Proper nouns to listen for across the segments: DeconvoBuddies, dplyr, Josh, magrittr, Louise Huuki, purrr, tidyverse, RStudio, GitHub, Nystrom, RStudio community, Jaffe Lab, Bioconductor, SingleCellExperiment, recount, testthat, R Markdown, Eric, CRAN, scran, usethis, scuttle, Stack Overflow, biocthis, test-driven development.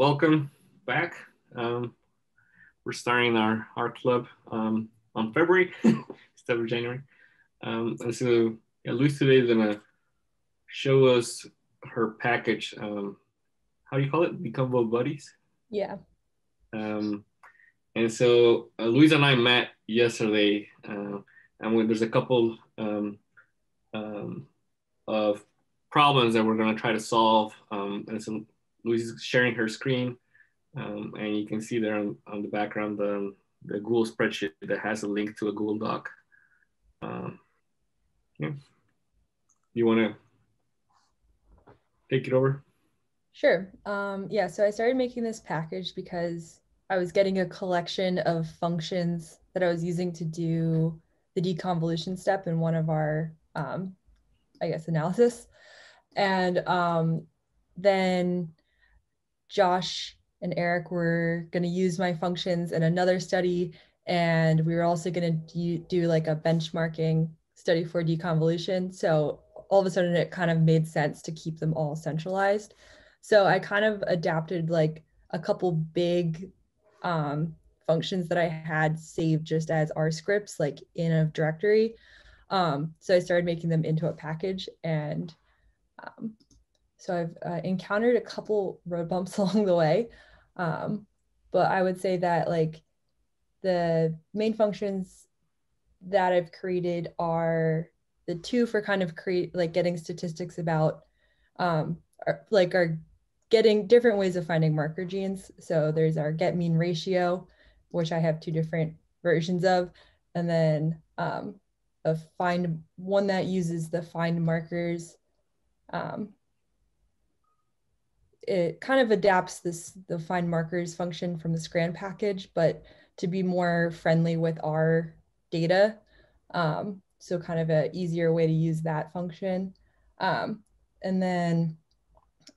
welcome back. We're starting our club on February instead of January. And so yeah, Louise today is gonna show us her package. How do you call it? DeconvoBuddies? Yeah. And so Louise and I met yesterday, and there's a couple of problems that we're going to try to solve. And so Louise is sharing her screen, and you can see there on the background the Google spreadsheet that has a link to a Google Doc. Yeah. You want to take it over? Sure. Yeah, so I started making this package because I was getting a collection of functions that I was using to do the deconvolution step in one of our, I guess, analysis. And then Josh and Eric were going to use my functions in another study. And we were also going to do like a benchmarking study for deconvolution. So all of a sudden it kind of made sense to keep them all centralized. So I kind of adapted like a couple big functions that I had saved just as R scripts, like in a directory. So I started making them into a package. And so I've encountered a couple road bumps along the way. But I would say that like the main functions that I've created are the two for kind of getting statistics about getting different ways of finding marker genes. So there's our get mean ratio, which I have two different versions of, and then a find one that uses the find markers. It kind of adapts the find markers function from the scran package, but to be more friendly with our data. So kind of an easier way to use that function. And then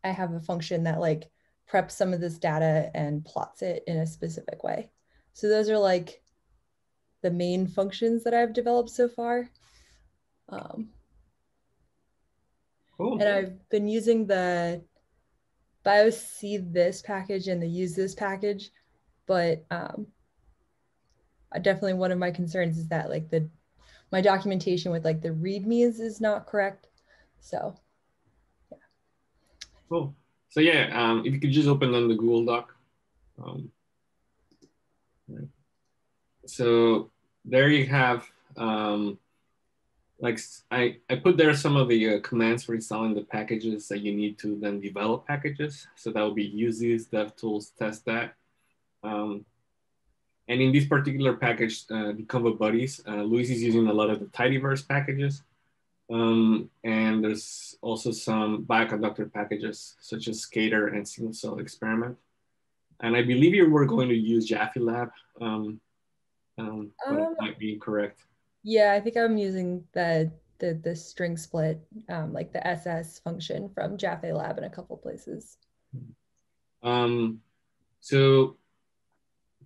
I have a function that like preps some of this data and plots it in a specific way. So those are like the main functions that I've developed so far. Cool. And I've been using the biocthis package and the usethis package, but definitely one of my concerns is that like my documentation with like the readmes is not correct. So. Cool. So yeah, if you could just open on the Google Doc. So there you have, like I put there some of the commands for installing the packages that you need to then develop packages. So that would be usethis, DevTools, testthat. And in this particular package, DeconvoBuddies, Louise is using a lot of the tidyverse packages. And there's also some Bioconductor packages, such as Scatter and Single Cell Experiment. And I believe you were going to use Jaffe Lab, but it might be incorrect. Yeah, I think I'm using the string split, like the SS function from Jaffe Lab in a couple places. So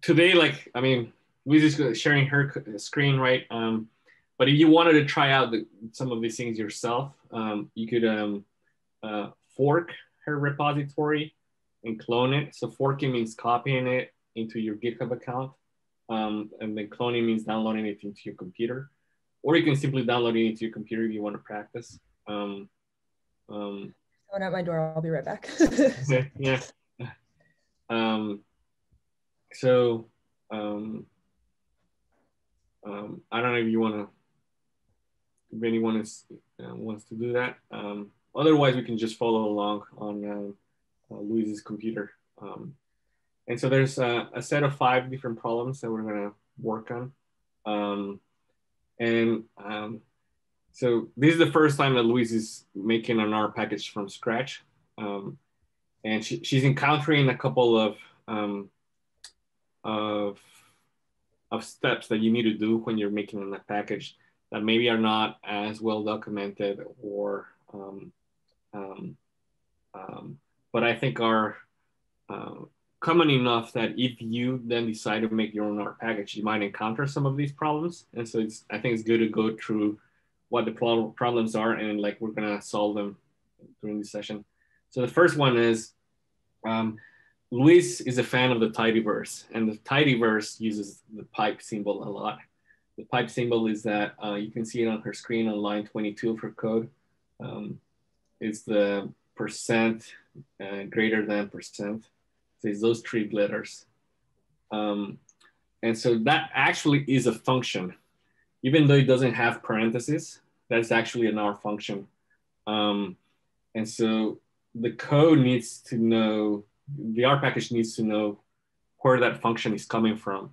today, like, I mean, we're just sharing her screen, right? But if you wanted to try out some of these things yourself, you could fork her repository and clone it. So forking means copying it into your GitHub account. And then cloning means downloading it into your computer. Or you can simply download it into your computer if you want to practice. Someone at my door, I'll be right back. Yeah. I don't know if you want to, if anyone wants to do that. Otherwise, we can just follow along on Louise's computer. And so there's a set of 5 different problems that we're going to work on. So this is the first time that Louise is making an R package from scratch. And she's encountering a couple of steps that you need to do when you're making a package that maybe are not as well documented, or, but I think are common enough that if you then decide to make your own R package, you might encounter some of these problems. And so I think it's good to go through what the problems are, and like we're gonna solve them during this session. So the first one is Luis is a fan of the tidyverse, and the tidyverse uses the pipe symbol a lot. The pipe symbol is that you can see it on her screen on line 22 of her code. It's the %, greater than %. So it's those three letters. And so that actually is a function. Even though it doesn't have parentheses, that's actually an R function. And so the code needs to know, the R package needs to know where that function is coming from.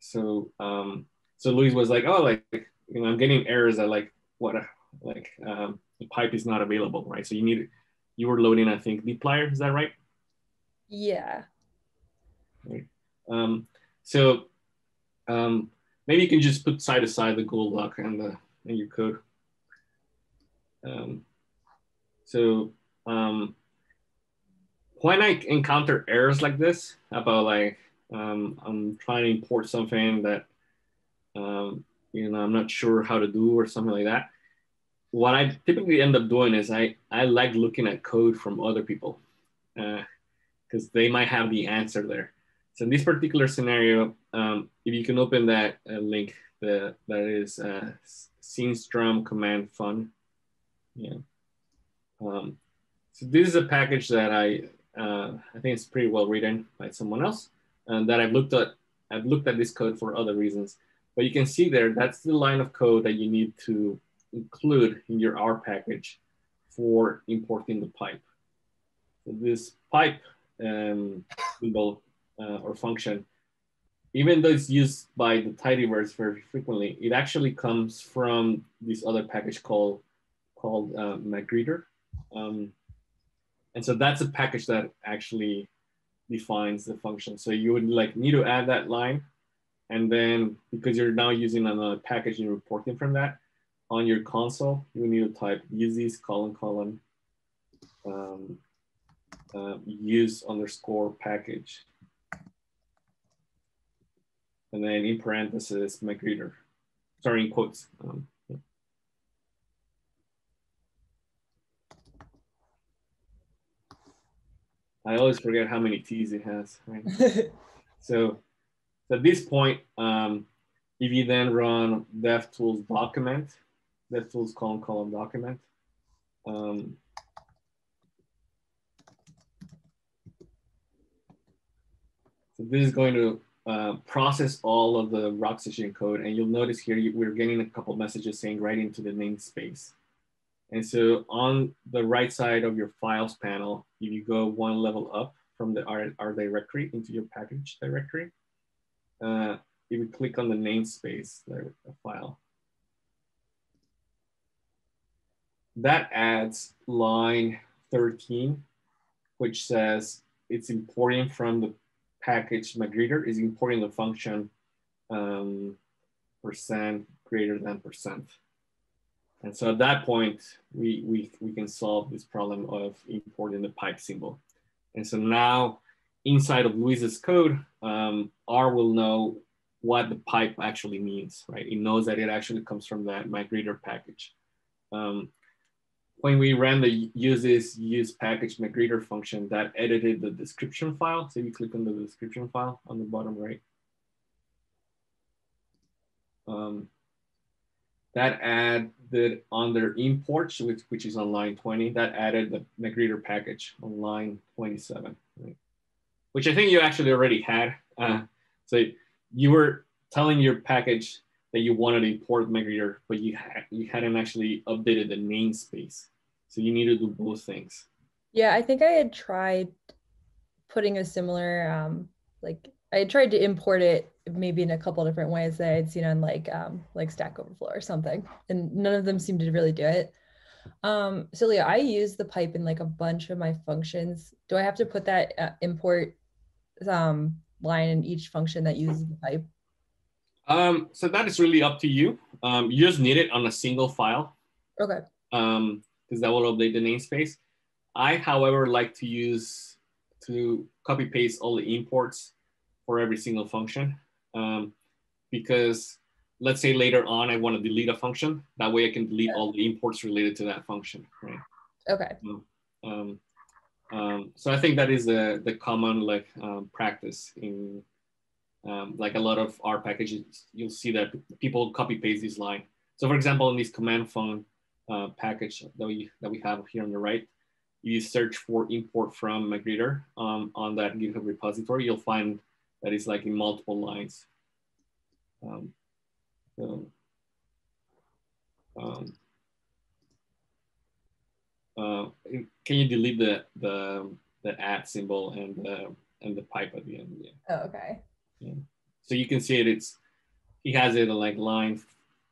So, so Louise was like, oh, I'm getting errors that the pipe is not available, right? So you were loading, I think, dplyr, is that right? Yeah. Right. So maybe you can just put side to side the Google Doc and your code. When I encounter errors like this about I'm trying to import something that I'm not sure how to do or something like that, what I typically end up doing is I like looking at code from other people because they might have the answer there. So in this particular scenario, if you can open that link, that is Nystrom command fun. Yeah. So this is a package that I think it's pretty well written by someone else, and that I've looked at this code for other reasons. But you can see there, that's the line of code that you need to include in your R package for importing the pipe. So this pipe symbol or function, even though it's used by the tidyverse very frequently, it actually comes from this other package called magrittr. And so that's a package that actually defines the function. So you would need to add that line. And then because you're now using another package and reporting from that, on your console, you need to type usethis::, use_package. And then in parentheses, magrittr, sorry, in quotes. I always forget how many T's it has, right? So at this point, if you then run DevTools document, DevTools : : document, so this is going to process all of the Roxygen code. And you'll notice here, we're getting a couple messages saying right into the namespace. And so on the right side of your files panel, if you go one level up from the R directory into your package directory, if you click on the namespace, the file, that adds line 13, which says it's importing from the package magrittr, is importing the function %, greater than %. And so at that point, we can solve this problem of importing the pipe symbol. And so now inside of Louise's code, R will know what the pipe actually means, right? It knows that it actually comes from that magrittr package. When we ran the use package magrittr function, that edited the description file. So you click on the description file on the bottom right. That added under imports, which is on line 20, that added the magrittr package on line 27, right? Which I think you actually already had. So you were telling your package that you wanted to import magrittr, but you hadn't actually updated the namespace. So you need to do both things. Yeah, I think I had tried putting a similar, I had tried to import it maybe in a couple different ways that I'd seen on like Stack Overflow or something, and none of them seemed to really do it. So Leah, I use the pipe in a bunch of my functions. Do I have to put that import line in each function that uses the pipe? So that is really up to you. You just need it on a single file. Okay. Because that will update the namespace. I, however, like to use to copy paste all the imports for every single function. Because let's say later on, I want to delete a function. That way I can delete all the imports related to that function, right? Okay. So, So I think that is the common like practice in like a lot of R packages. You'll see that people copy paste this line. So for example, in this command phone package that we have here on the right, you search for import from magrittr on that GitHub repository, you'll find that it's like in multiple lines. Can you delete the at symbol and the pipe at the end? Yeah. Oh, okay. Yeah. So you can see it. He has it on like line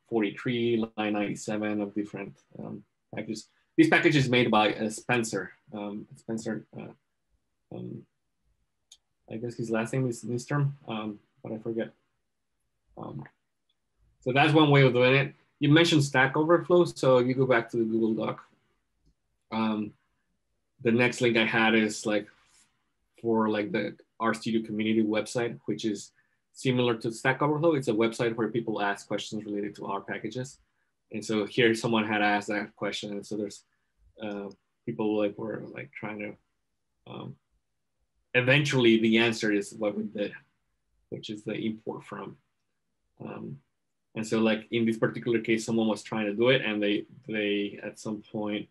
43, line 97 of different packages. This package is made by Spencer. I guess his last name is Nystrom, but I forget. So that's one way of doing it. You mentioned Stack Overflow, so if you go back to the Google Doc, the next link I had is like for like the RStudio community website, which is similar to Stack Overflow. It's a website where people ask questions related to R packages. And so here someone had asked that question. And so there's people like were like trying to, eventually the answer is what we did, which is the import from. And so like in this particular case, someone was trying to do it and they at some point,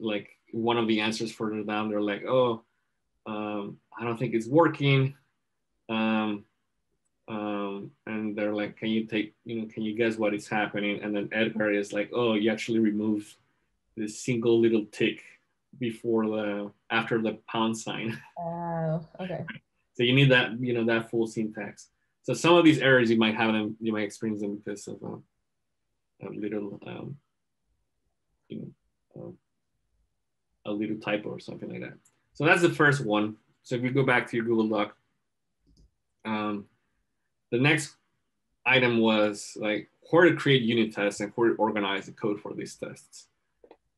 like one of the answers further down, they're like, oh, I don't think it's working. And they're like, can you take, can you guess what is happening? And then Edgar is like, oh, you actually removed this single little tick before after the £sign. Oh, okay. So you need that, that full syntax. So some of these errors you might have them, you might experience them because of a little typo or something like that. So that's the first one. So if you go back to your Google Doc, the next item was like where to create unit tests and where to organize the code for these tests.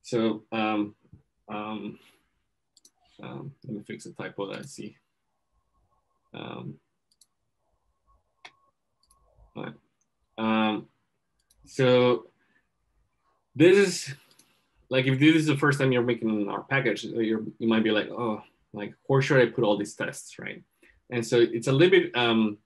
So let me fix the typo that I see. So this is like, if this is the first time you're making our package, you might be like, oh, like where should I put all these tests, right? And so it's a little bit,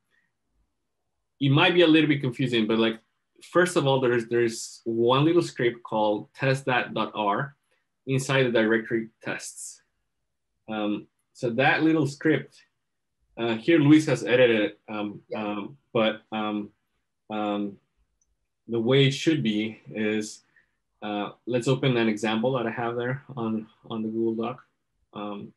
it might be a little bit confusing, but like, first of all, there's one little script called testthat.r inside the directory tests. So that little script, here Louise has edited it, the way it should be is, let's open an example that I have there on the Google Doc.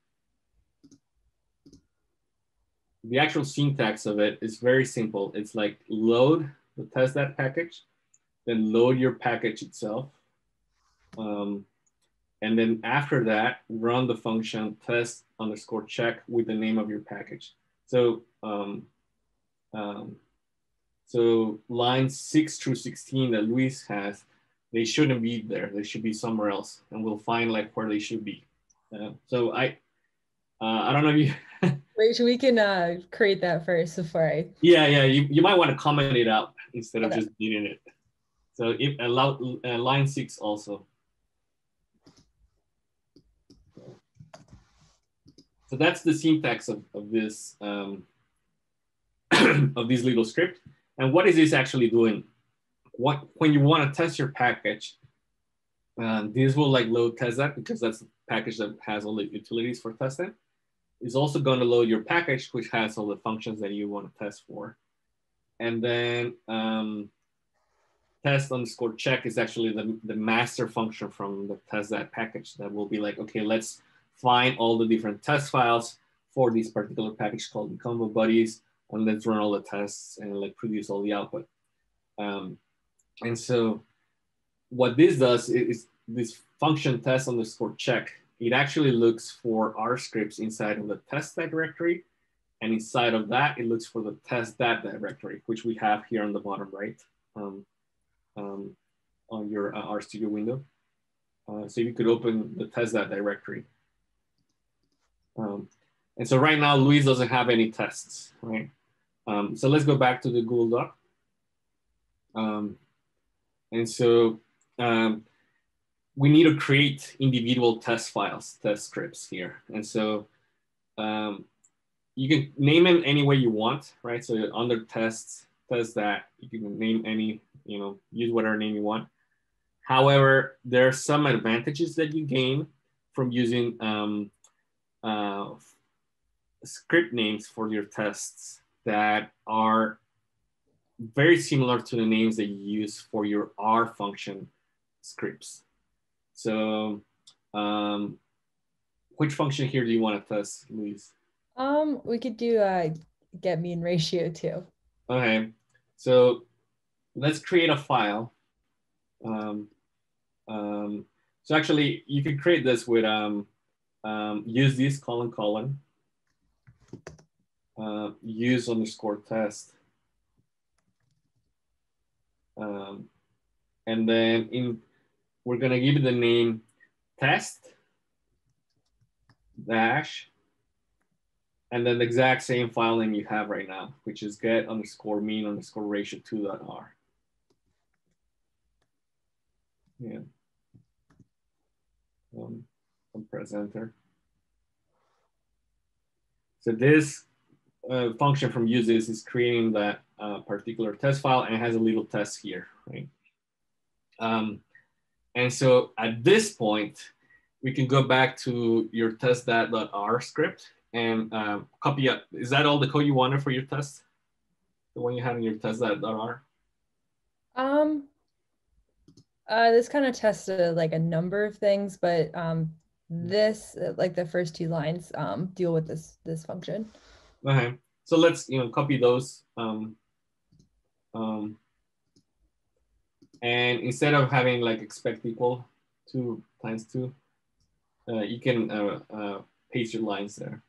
The actual syntax of it is very simple. It's like load the test-that package, then load your package itself. And then after that, run the function test_check with the name of your package. So, so lines 6 through 16 that Luis has, they shouldn't be there. They should be somewhere else. And we'll find like where they should be. So I don't know if you... Wait, we can create that first before I... Yeah, you might want to comment it out instead of just deleting it. So if allow line 6 also. So that's the syntax of this of this little script. And what is this actually doing? When you want to test your package, this will like load test that because that's the package that has all the utilities for testing. It's also going to load your package, which has all the functions that you want to test for. And then test_check is actually the master function from the test that package that will be like, okay, let's find all the different test files for this particular package called DeconvoBuddies, and let's run all the tests and like produce all the output. And so what this does is this function test_check, it actually looks for R scripts inside of the test directory. And inside of that, it looks for the test-that directory, which we have here on the bottom right on your RStudio window. So you could open the test-that directory. And so right now, Luis doesn't have any tests, right? So let's go back to the Google Doc. And so we need to create individual test files, test scripts here. And so you can name them any way you want, right? So under tests, test that, you can name any, you know, use whatever name you want. However, there are some advantages that you gain from using script names for your tests that are very similar to the names that you use for your R function scripts. So which function here do you want to test, Louise? We could do get mean ratio too. Okay, so let's create a file. So actually you can create this with use this : use _test. And then we're gonna give it the name test-, and then the exact same file name you have right now, which is get mean_ratio2.r. Yeah. Press enter. So this function from usethis is creating that particular test file, and it has a little test here, right? And so at this point, we can go back to your test-that.r script and copy up. Is that all the code you wanted for your test? The one you had in your test-that.r? This kind of tested like a number of things, but this, like the first two lines deal with this function. Okay, so let's copy those. And instead of having like expect equal 2 times 2, you can paste your lines there.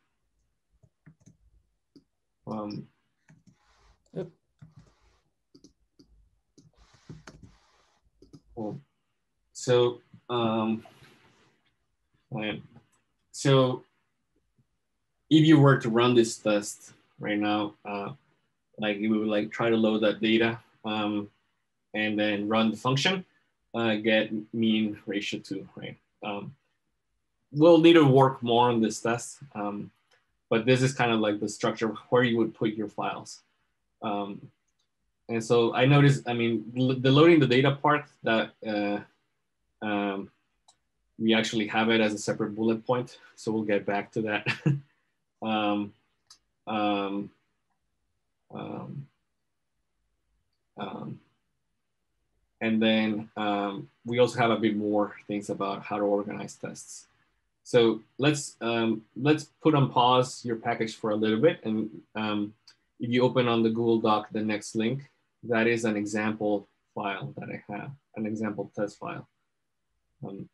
Cool. So, so if you were to run this test right now, like you would try to load that data and then run the function, get mean ratio 2, right? We'll need to work more on this test, but this is kind of like the structure where you would put your files. And so I noticed, the loading the data part that we actually have it as a separate bullet point. So we'll get back to that. And then we also have a bit more things about how to organize tests. So let's put on pause your package for a little bit. And if you open on the Google Doc, the next link, that is an example file that I have, an example test file.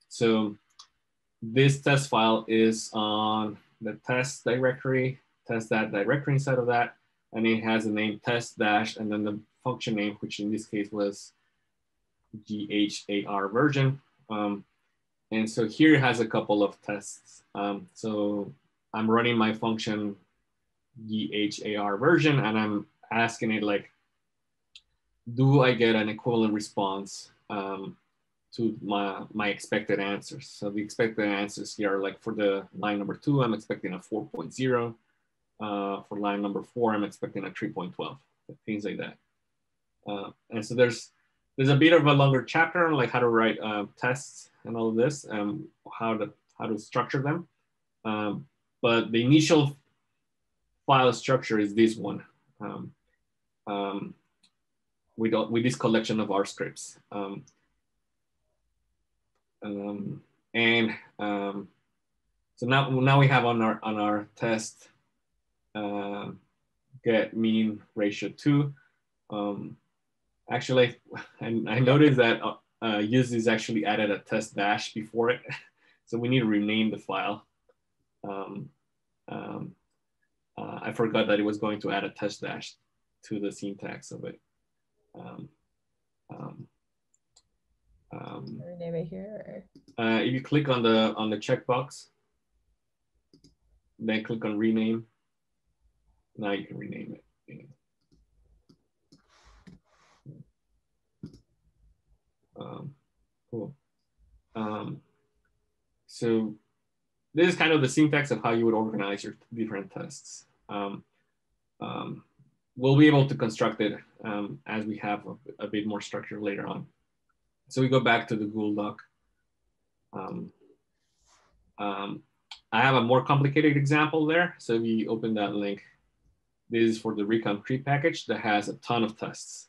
So this test file is on the test directory, test that directory inside of that, and it has the name test- and then the function name, which in this case was ghar version. And so here it has a couple of tests. So I'm running my function ghar version, and I'm asking it like, do I get an equivalent response to my expected answers? So the expected answers here are like for the line number 2, I'm expecting a 4.0. For line number 4, I'm expecting a 3.12, things like that. And so there's a bit of a longer chapter on like how to write tests and all of this, how to structure them. But the initial file structure is this one, with this collection of R scripts. So now we have on our test get mean ratio 2. Actually, and I noticed that usethis actually added a test- before it, so we need to rename the file. I forgot that it was going to add a test- to the syntax of it. Rename it here. If you click on the checkbox, then click on rename. Now you can rename it. Cool. So this is kind of the syntax of how you would organize your different tests. We'll be able to construct it as we have a bit more structure later on. So we go back to the Google Doc. I have a more complicated example there. So if you open that link, this is for the recount tree package that has a ton of tests.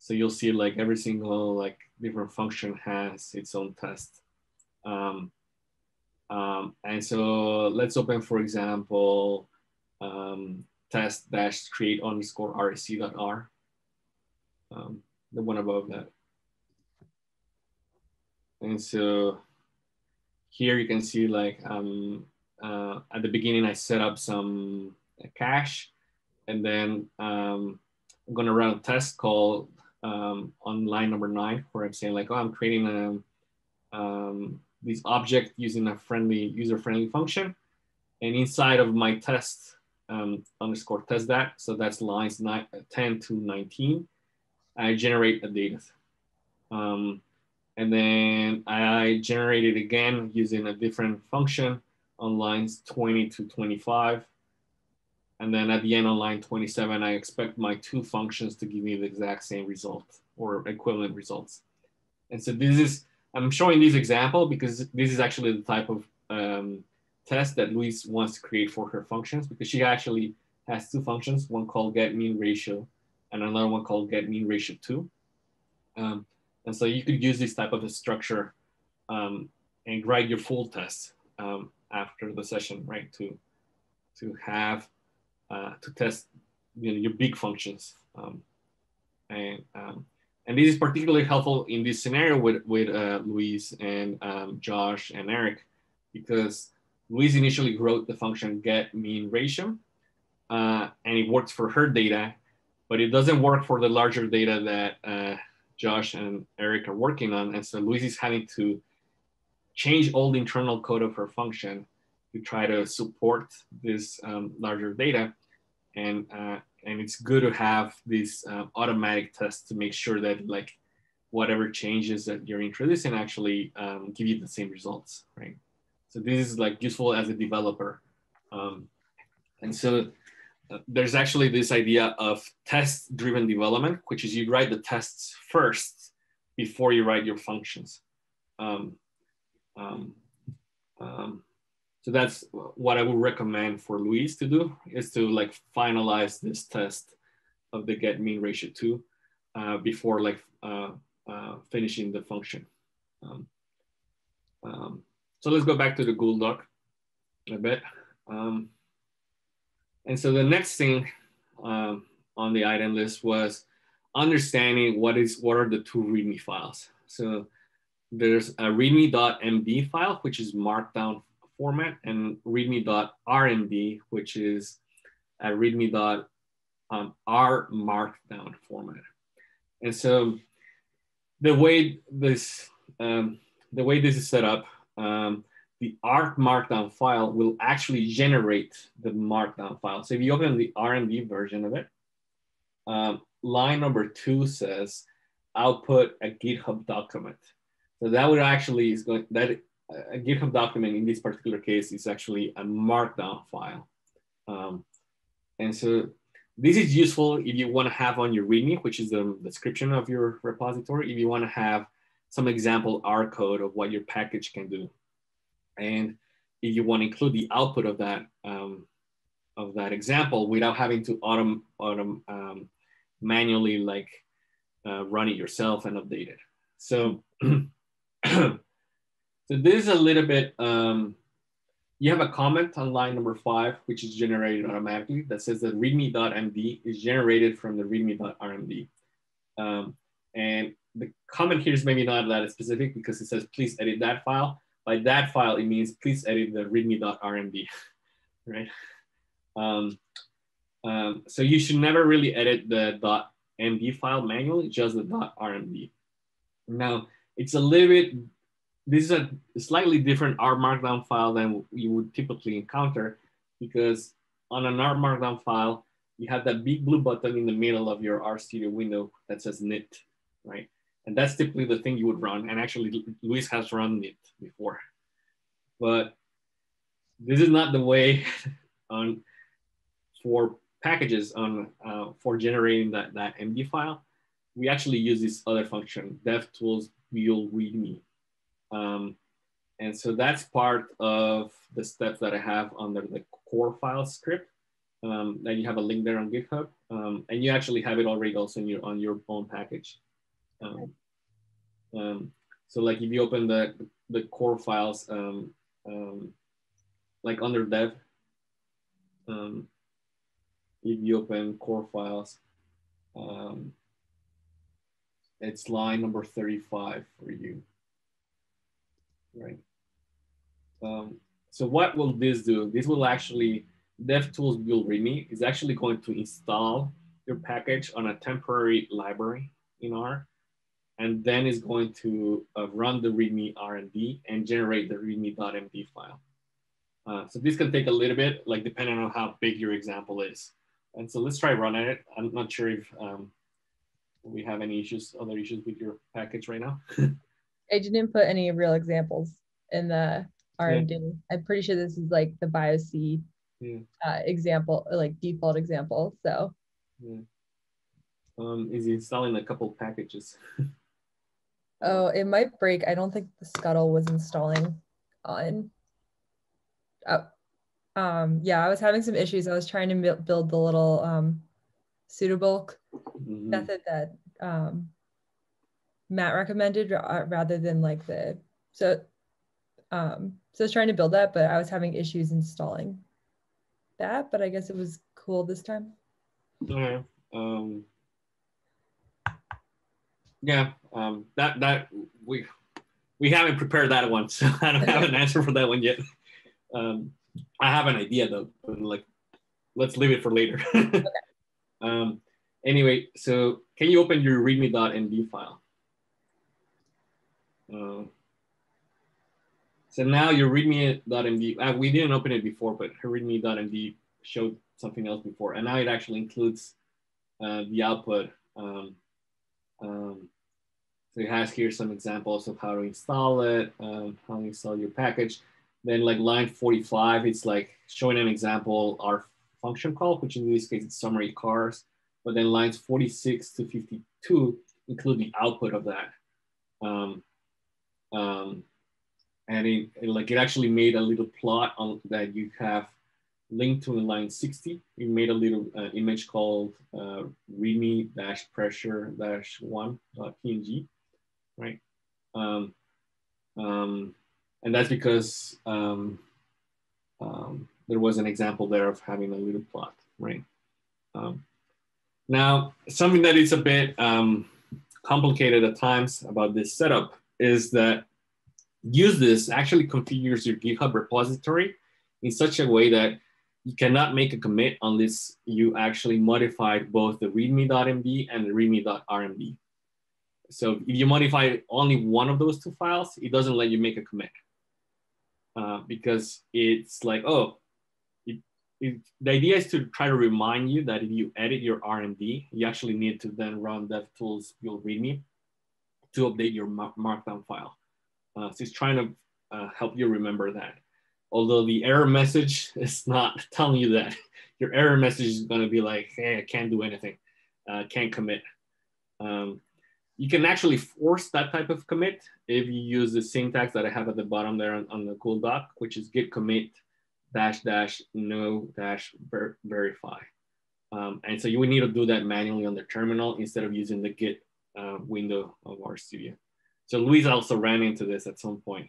So you'll see like every single like different function has its own test. And so let's open, for example, test-create_rsc.r, the one above that. And so here you can see like at the beginning, I set up some cache, and then I'm gonna run a test call on line number 9, where I'm saying like, oh, I'm creating this object using a friendly, user-friendly function. And inside of my test, _test-that, so that's lines 10 to 19, I generate a data. And then I generate it again using a different function on lines 20 to 25. And then at the end on line 27, I expect my two functions to give me the exact same result or equivalent results. And so this is, I'm showing this example because this is actually the type of test that Louise wants to create for her functions, because she actually has two functions, one called get mean ratio and another one called get mean ratio 2. And so you could use this type of a structure and write your full test after the session, right? To test, you know, your big functions. And this is particularly helpful in this scenario with Louise and Josh and Eric, because Louise initially wrote the function get mean ratio, and it works for her data, but it doesn't work for the larger data that Josh and Eric are working on. And so Louise is having to change all the internal code of her function to try to support this larger data. And it's good to have these automatic tests to make sure that like whatever changes that you're introducing actually give you the same results, right? So this is like useful as a developer. And so there's actually this idea of test-driven development, which is you write the tests first before you write your functions. So that's what I would recommend for Louise to do, is to like finalize this test of the get mean ratio 2 before like finishing the function. So let's go back to the Google Doc a bit. And so the next thing on the item list was understanding what are the two README files. So there's a readme.md file, which is Markdown format, and readme.rmd, which is a readme.r Markdown format. And so the way this is set up, the R Markdown file will actually generate the Markdown file. So if you open the RMD version of it, line number 2 says output a GitHub document. So that would actually is going that. A GitHub document in this particular case is actually a Markdown file. And so this is useful if you want to have on your README, which is the description of your repository, if you want to have some example R code of what your package can do. And if you want to include the output of that example without having to manually like run it yourself and update it. So so this is a little bit, you have a comment on line number 5, which is generated automatically that says that readme.md is generated from the readme.rmd. And the comment here is maybe not that specific because it says, please edit that file. By that file, it means please edit the readme.rmd, right? So you should never really edit the .md file manually, just the .rmd. Now, it's a little bit, this is a slightly different R Markdown file than you would typically encounter, because on an R Markdown file, you have that big blue button in the middle of your RStudio window that says knit, right? And that's typically the thing you would run. And actually, Louise has run it before. But this is not the way on for packages on for generating that MD file. We actually use this other function, DevTools build readme. And so that's part of the steps that I have under the core file script. And you have a link there on GitHub. And you actually have it already also in your, on your own package. So like if you open the core files, like under dev, if you open core files, it's line number 35 for you, right? So what will this do? This will actually, DevTools build readme is actually going to install your package on a temporary library in R, and then it's going to run the readme RMD and generate the readme.md file. So this can take a little bit, like depending on how big your example is. And so let's try running it. I'm not sure if we have any issues, other issues with your package right now. I didn't put any real examples in the RMD. Yeah. I'm pretty sure this is like the BioC yeah. Example, like default example, so. Yeah. Is installing a couple packages. Oh, it might break. I don't think the scuttle was installing on. Oh, yeah, I was having some issues. I was trying to build the little pseudo bulk mm-hmm. method that Matt recommended rather than like the, so I was trying to build that, but I was having issues installing that, but I guess it was cool this time. Yeah. That we haven't prepared that one, so I don't have an answer for that one yet. I have an idea though, but like, let's leave it for later. Okay. Anyway, so can you open your readme.md file? So now your readme.md, we didn't open it before, but her readme.md showed something else before, and now it actually includes the output. So it has here some examples of how to install it, how to install your package. Then like line 45, it's like showing an example, our function call, which in this case, it's summary cars. But then lines 46 to 52 include the output of that. And it actually made a little plot on, that you have linked to in line 60. It made a little image called readme-pressure-1.png, right? And that's because there was an example there of having a little plot, right? Now, something that is a bit complicated at times about this setup is that usethis actually configures your GitHub repository in such a way that you cannot make a commit unless you actually modified both the readme.md and the readme.rmd. So if you modify only one of those two files, it doesn't let you make a commit. Because it's like, oh, the idea is to try to remind you that if you edit your RMD, you actually need to then run DevTools build readme to update your markdown file. So it's trying to help you remember that. Although the error message is not telling you that. Your error message is going to be like, hey, I can't do anything, can't commit. You can actually force that type of commit if you use the syntax that I have at the bottom there on the cool doc, which is git commit -- no -- verify. And so you would need to do that manually on the terminal instead of using the git window of RStudio. So Louise also ran into this at some point.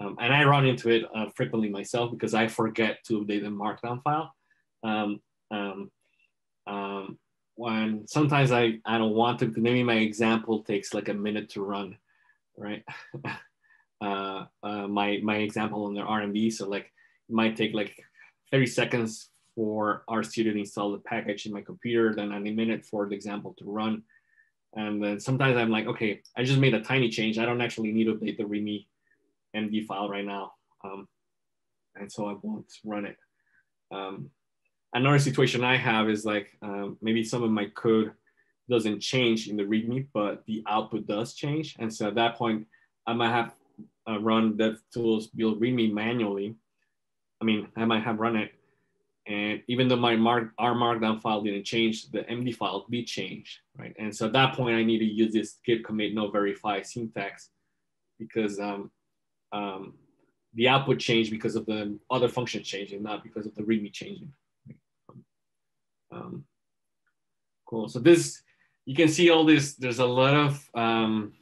And I run into it frequently myself because I forget to update the markdown file. When sometimes I don't want to, maybe my example takes like a minute to run, right? my example on the RMD, so like it might take like 30 seconds for RStudio to install the package in my computer, then a minute for the example to run. And then sometimes I'm like, okay, I just made a tiny change. I don't actually need to update the readme.md file right now. And so I won't run it. Another situation I have is like maybe some of my code doesn't change in the README, but the output does change. And so at that point, I might have run DevTools build README manually. I mean, I might have run it. And even though my R Markdown file didn't change, the MD file did change, right? And so at that point, I need to use this git commit no verify syntax because the output changed because of the other function changing, not because of the README changing. Cool. So this, you can see all this. There's a lot of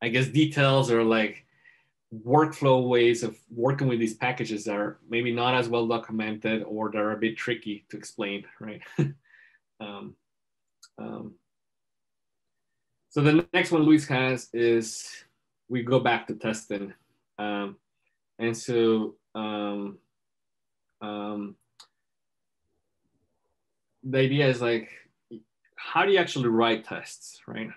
I guess details or like workflow ways of working with these packages that are maybe not as well documented or they're a bit tricky to explain, right? So the next one Louise has is we go back to testing. And so the idea is like, how do you actually write tests, right?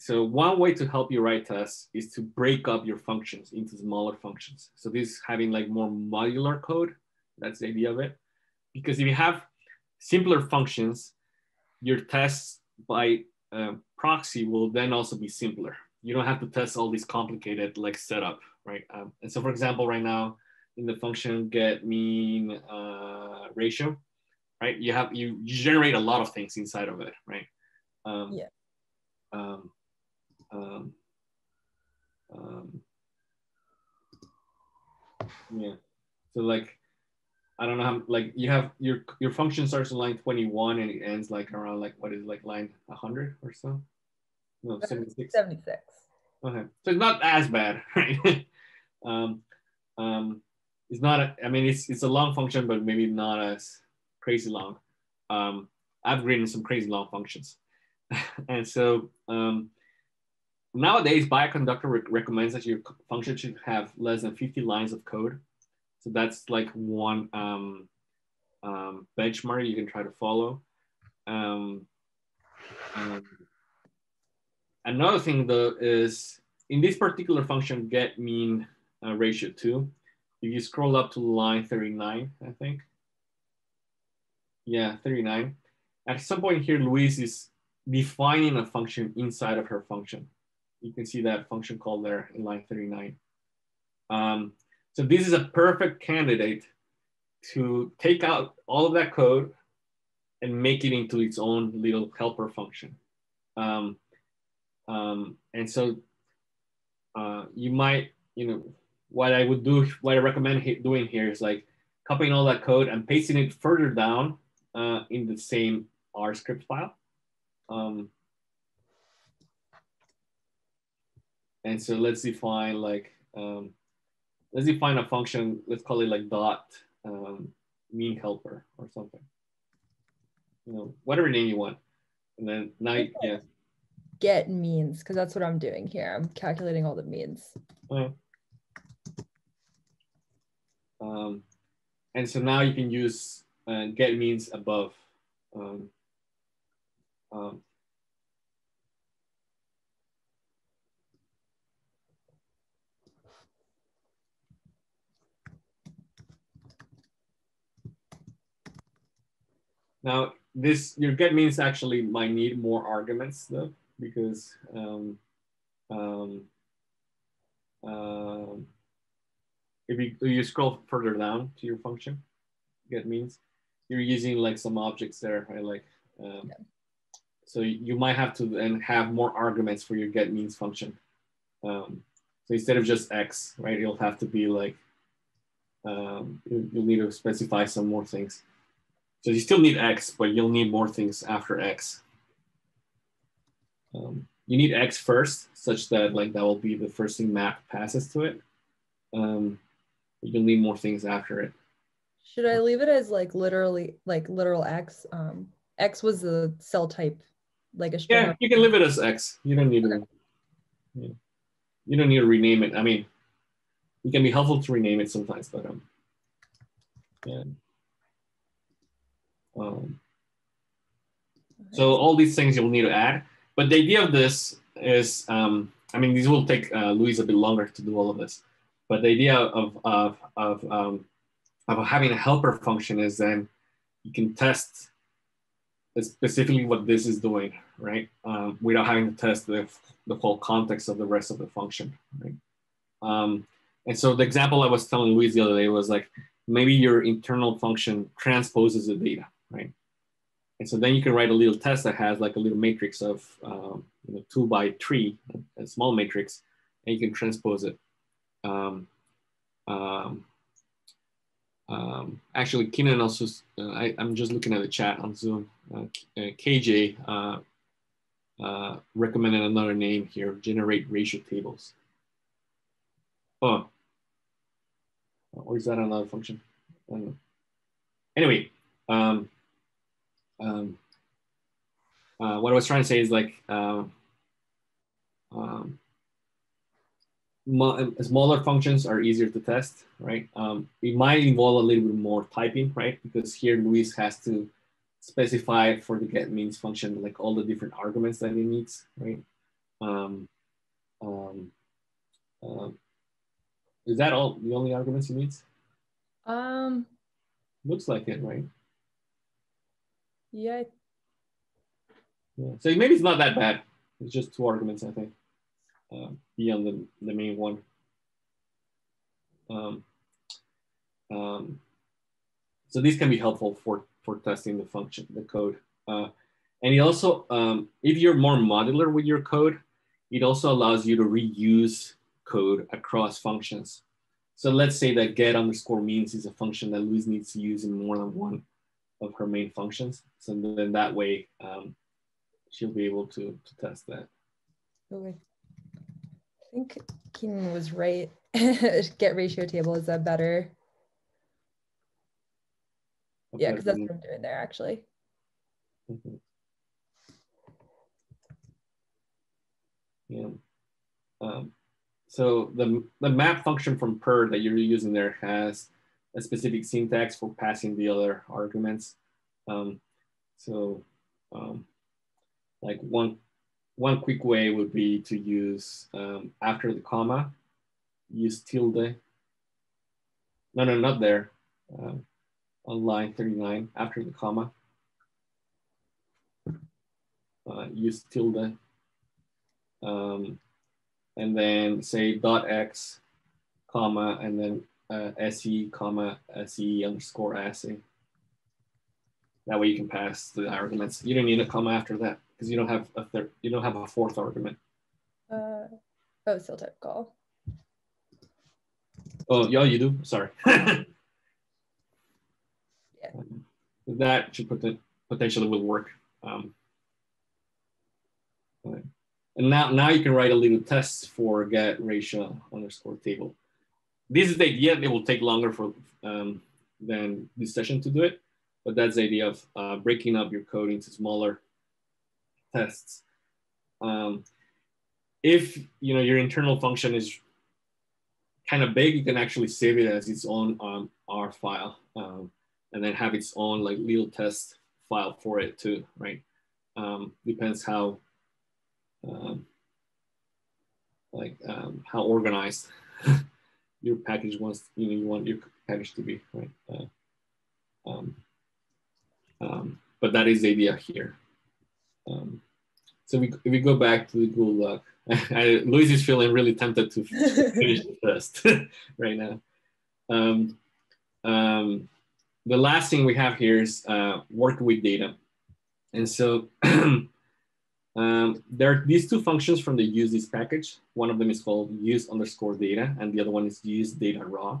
So one way to help you write tests is to break up your functions into smaller functions. So this is having like more modular code, that's the idea of it. Because if you have simpler functions, your tests by proxy will then also be simpler. You don't have to test all these complicated like setup, right? And so for example, right now in the function get mean ratio, right? You generate a lot of things inside of it, right? Yeah. So like, I don't know how, like you have your function starts in line 21 and it ends like around like, what is like line 100 or so? No, 76. 76. Okay. So it's not as bad, right? It's not, I mean, it's a long function, but maybe not as crazy long. I've written some crazy long functions. And so nowadays, Bioconductor recommends that your function should have less than 50 lines of code. So that's like one benchmark you can try to follow. Another thing though is in this particular function, get mean ratio 2, if you scroll up to line 39, I think. Yeah, 39. At some point here, Louise is defining a function inside of her function. You can see that function call there in line 39. So this is a perfect candidate to take out all of that code and make it into its own little helper function. And so you might, you know, what I would do, what I recommend doing here is like copying all that code and pasting it further down in the same R script file. And so let's define like, let's define a function, let's call it like dot mean helper or something. You know, whatever name you want. And then now, yeah. Get means, because that's what I'm doing here. I'm calculating all the means. Okay. And so now you can use get means above. Now this, your get means actually might need more arguments though, because if you scroll further down to your function, get means, you're using like some objects there, right? Like, yeah. So you might have to then have more arguments for your get means function. So instead of just X, right? You'll have to be like, you'll need to specify some more things. So you still need X, but you'll need more things after X. You need X first, such that like that will be the first thing map passes to it. You'll need more things after it. Should I leave it as like literally, like literal X? X was the cell type, like a string. Yeah, you can leave it as X. You don't need to. Okay. Yeah. You don't need to rename it. I mean, it can be helpful to rename it sometimes, but yeah. So all these things you'll need to add, but the idea of this is, I mean, these will take Louise a bit longer to do all of this, but the idea of having a helper function is then you can test specifically what this is doing, right? Without having to test the whole context of the rest of the function, right? And so the example I was telling Louise the other day was like, maybe your internal function transposes the data, right? And so then you can write a little test that has like a little matrix of 2 by 3, a small matrix, and you can transpose it. Actually, Kenan also, I'm just looking at the chat on Zoom. KJ recommended another name here, generate ratio tables. Oh, or is that another function? I don't know. Anyway, what I was trying to say is like, smaller functions are easier to test, right? It might involve a little bit more typing, right? Because here Louise has to specify for the get means function, like all the different arguments that it needs, right? Is that all the only arguments it needs? Looks like it, right? Yeah. Yeah. So maybe it's not that bad. It's just 2 arguments, I think. Beyond the main one. So these can be helpful for testing the function, the code. And it also, if you're more modular with your code, it also allows you to reuse code across functions. So let's say that get_means is a function that Louise needs to use in more than one of her main functions. So then that way, she'll be able to test that. Okay. I think Keenan was right. Get ratio table is a better. Yeah, because that's what I'm doing there actually. Mm-hmm. Yeah. So the map function from purrr that you're using there has a specific syntax for passing the other arguments. Like one quick way would be to use after the comma, use tilde. No, not there. On line 39, after the comma, use tilde. And then say .x, comma, and then se, comma, se_se. That way you can pass the arguments. You don't need a comma after that, because you don't have a third, you don't have a fourth argument. Still type call. Oh, yeah, you do. Sorry. Yeah. That should potentially will work. Right. And now you can write a little test for get ratio _table. This is the idea. It will take longer for than this session to do it, but that's the idea of breaking up your code into smaller tests. If you know your internal function is kind of big, you can actually save it as its own R file, and then have its own like little test file for it too, right? Depends how organized your package wants, you want your package to be, right? But that is the idea here. So if we go back to the Google Doc, Louise is feeling really tempted to finish the test right now. The last thing we have here is working with data. And so there are these 2 functions from the usethis package. One of them is called use_data, and the other one is use_data_raw.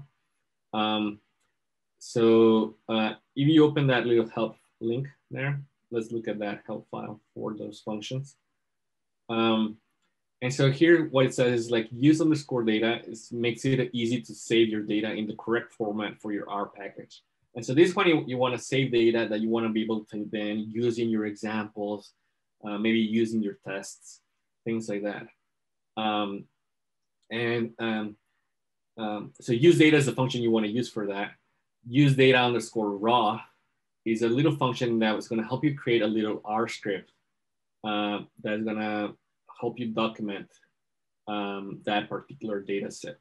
If you open that little help link there, let's look at that help file for those functions. And so here what it says is like use_data makes it easy to save your data in the correct format for your R package. And so this one, you want to save data that you want to be able to then use in your examples, maybe using your tests, things like that. So useData is the function you want to use for that. useData_raw is a little function that was going to help you create a little R script that's going to help you document that particular data set.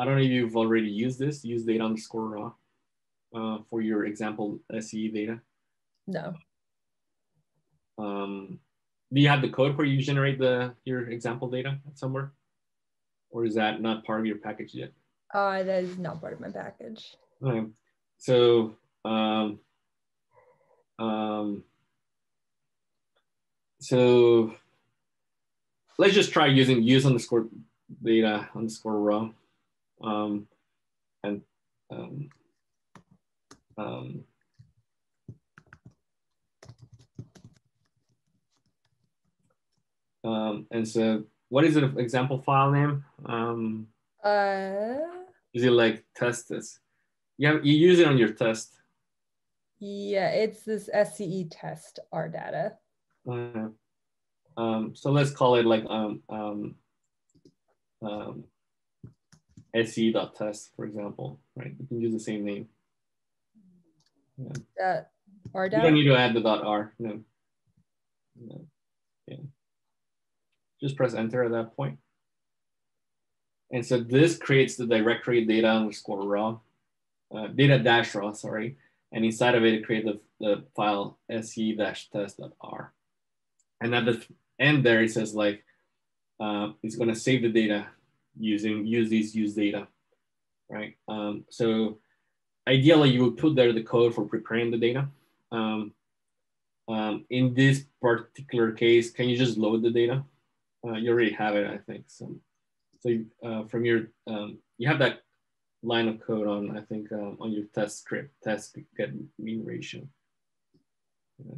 I don't know if you've already used this, use data underscore raw for your example SE data. No. Do you have the code where you generate your example data somewhere? Or is that not part of your package yet? That is not part of my package. Okay. So so let's just try using use underscore data underscore raw. And so what is an example file name? Is it like testthat? You use it on your test. Yeah, it's this SCE test R data. So let's call it like SCE.test, for example, right? You can use the same name. Yeah. That R data? You don't need to add the .r, no. No. Yeah. Just press enter at that point. And so this creates the directory data underscore raw, data dash raw, sorry. And inside of it, it creates the file se-test.r. And at the end there, it says like, it's gonna save the data using usethis use data, right? So ideally you would put there the code for preparing the data. In this particular case, can you just load the data? You already have it, I think. So from your, you have that line of code on, I think, on your test script, test get mean ratio. Yeah.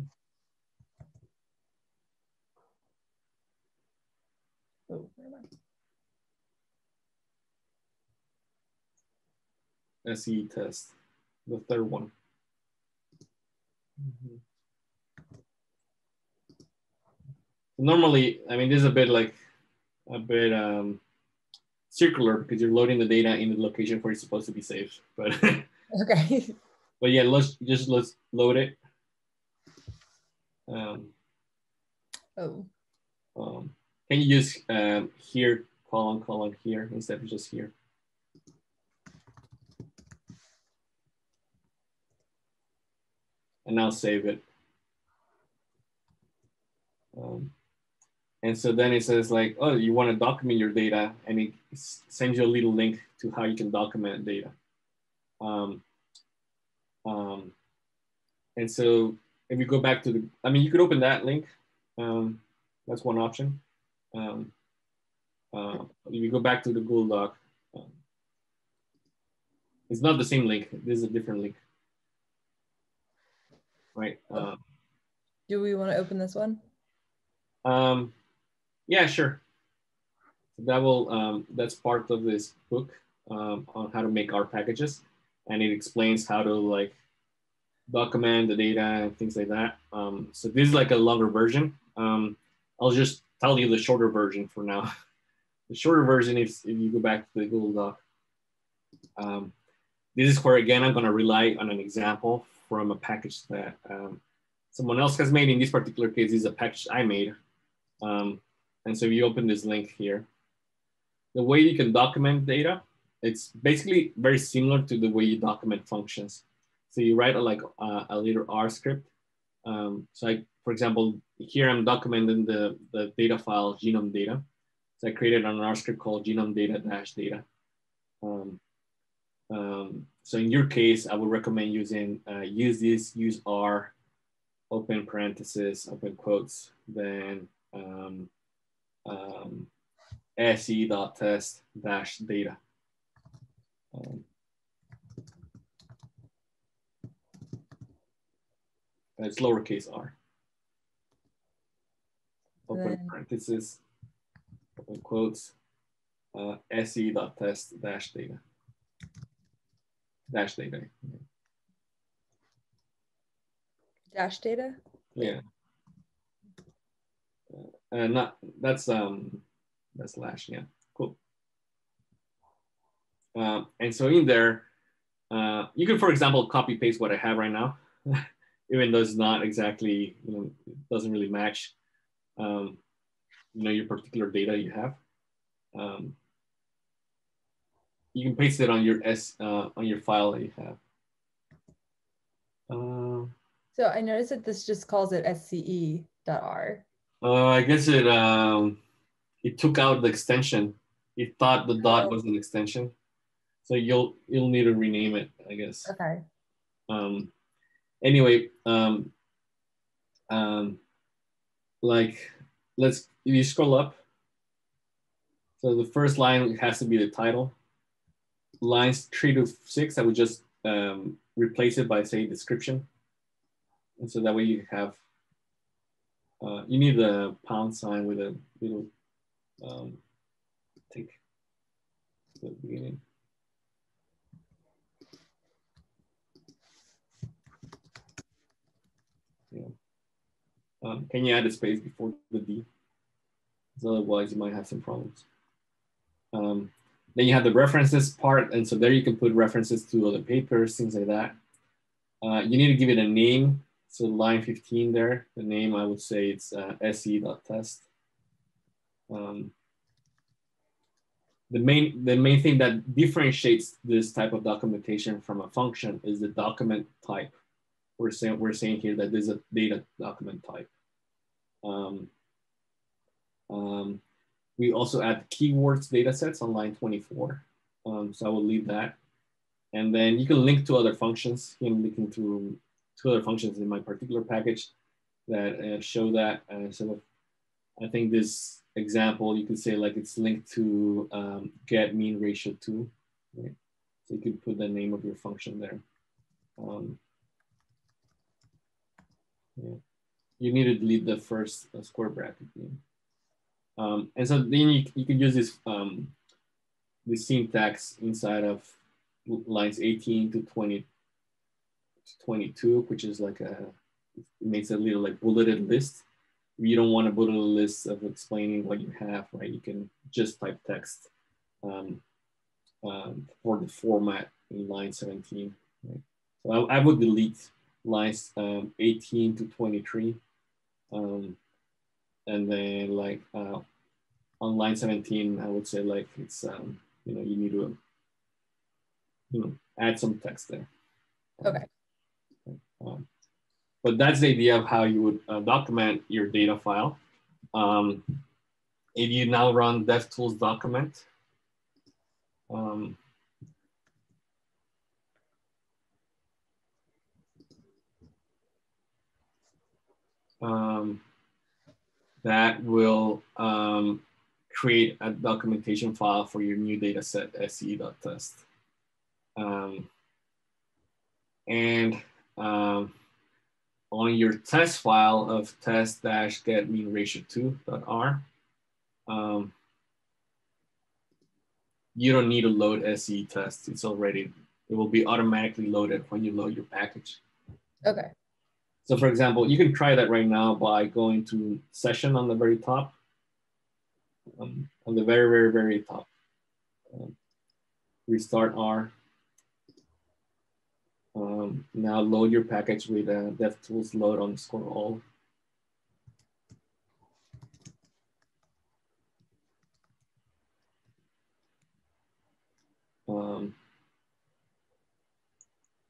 Oh, SE test, the third one. Mm-hmm. Normally, I mean, this is a bit circular because you're loading the data in the location where it's supposed to be saved. But okay. But yeah, let's load it. Can you use here : here instead of just here? And now save it. And so then it says like, oh, you want to document your data, and it sends you a little link to how you can document data. And so if you go back to the, I mean, you could open that link. That's one option. If you go back to the Google Doc, it's not the same link. This is a different link, right? Do we want to open this one? Yeah, sure. That will, that's part of this book on how to make R packages. And it explains how to like document the data and things like that. So this is like a longer version. I'll just tell you the shorter version for now. The shorter version is if you go back to the Google Doc. This is where, again, I'm gonna rely on an example from a package that someone else has made. In this particular case, this is a package I made. And so if you open this link here, the way you can document data, it's basically very similar to the way you document functions. So you write a little R script. So for example, here I'm documenting the data file genome data. So I created an R script called genome data dash data. So in your case, I would recommend using usethis, use R, open parentheses, open quotes, then se.test dash data. It's lowercase r. Open parentheses, open quotes, se.test dash data. Dash data. Dash data? Yeah. Not that's slash, yeah, cool. And so in there, you can, for example, copy paste what I have right now, even though it's not exactly, you know, it doesn't really match, you know, your particular data you have. You can paste it on your on your file that you have. So I noticed that this just calls it sce.r. I guess it it took out the extension. It thought the dot was an extension, so you'll need to rename it, I guess. Okay. Anyway, like if you scroll up. So the first line has to be the title. Lines 3 to 6, I would just replace it by, say, description. And so that way you have, you need the £- with a little tick at the beginning. Yeah. Can you add a space before the D? Because otherwise you might have some problems. Then you have the references part, and so there you can put references to other papers, things like that. You need to give it a name. So line 15 there, the name, I would say it's se.test. The main thing that differentiates this type of documentation from a function is the document type. We're saying here that there's a data document type. We also add keywords datasets on line 24. So I will leave that. And then you can link to other functions. You can link through two other functions in my particular package that show that. So I think this example, you could say like it's linked to get mean ratio 2. Right? So you can put the name of your function there. Yeah. You need to delete the first square bracket. Yeah. And so then you can use this the syntax inside of lines 18 to 20 to 22, which is like it makes a little like bulleted list. You don't want a bulleted list of explaining what you have, right? You can just type text for the format in line 17. Right? So I would delete lines 18 to 23. And then like on line 17, I would say like it's, you know, you need to, you know, add some text there. Okay. But that's the idea of how you would document your data file. If you now run DevTools document, that will create a documentation file for your new data set, se.test. On your test file of test-get-mean-ratio2.r, you don't need to load se test. It's already, it will be automatically loaded when you load your package. Okay. So for example, you can try that right now by going to session on the very top, on the very, very, very top. Restart R. Now load your package with DevTools load _all.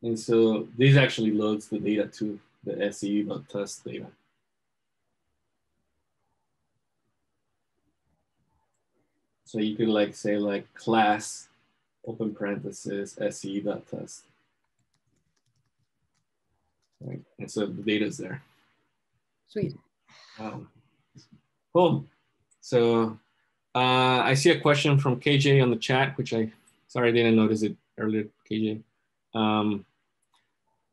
And so this actually loads the data too. The se.test data. So you could like say like class open parenthesis se.test. Right. And so the data is there. Sweet. Cool. So I see a question from KJ on the chat, which sorry, I didn't notice it earlier, KJ.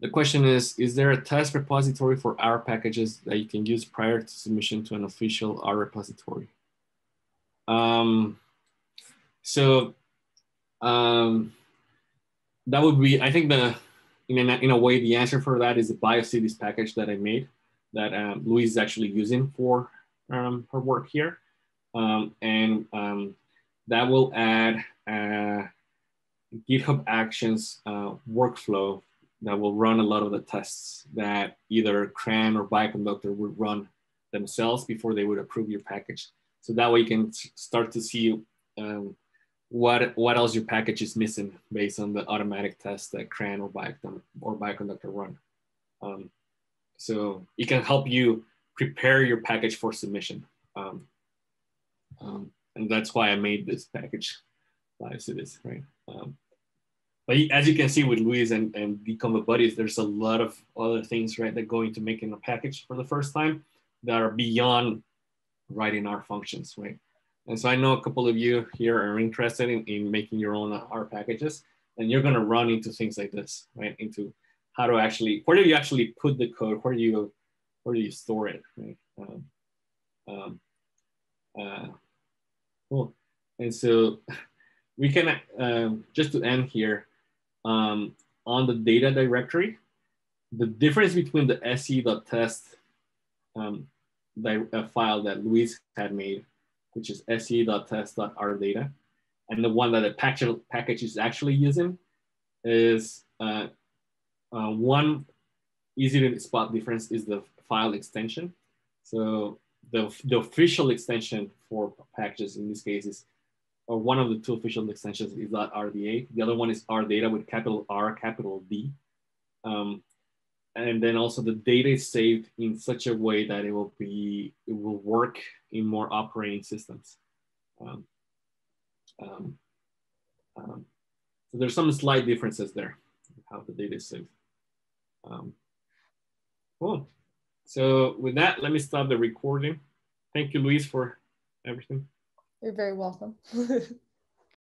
The question is there a test repository for R packages that you can use prior to submission to an official R repository? That would be, I think in a way, the answer for that is the biocthis package that I made that Louise is actually using for her work here. That will add GitHub Actions workflow that will run a lot of the tests that either CRAN or Bioconductor would run themselves before they would approve your package. So that way you can start to see what else your package is missing based on the automatic tests that CRAN or Bioconductor run. So it can help you prepare your package for submission. And that's why I made this package live to this, right? But as you can see with Louise and DeconvoBuddies, there's a lot of other things, right, that go into making a package for the first time that are beyond writing our functions, right? And so I know a couple of you here are interested in making your own R packages, and you're gonna run into things like this, right? Into how to actually, where do you actually put the code? Where do you store it, right? Cool. And so we can, just to end here, on the data directory, the difference between the se.test file that Louise had made, which is se.test.rdata, and the one that the package is actually using is one easy to spot difference is the file extension. So the official extension for packages in this case is, or one of the two official extensions is .rda. The other one is rdata with capital R, capital D. And then also the data is saved in such a way that it will work in more operating systems. So there's some slight differences there, how the data is saved. Cool. So with that, let me stop the recording. Thank you, Louise, for everything. You're very welcome.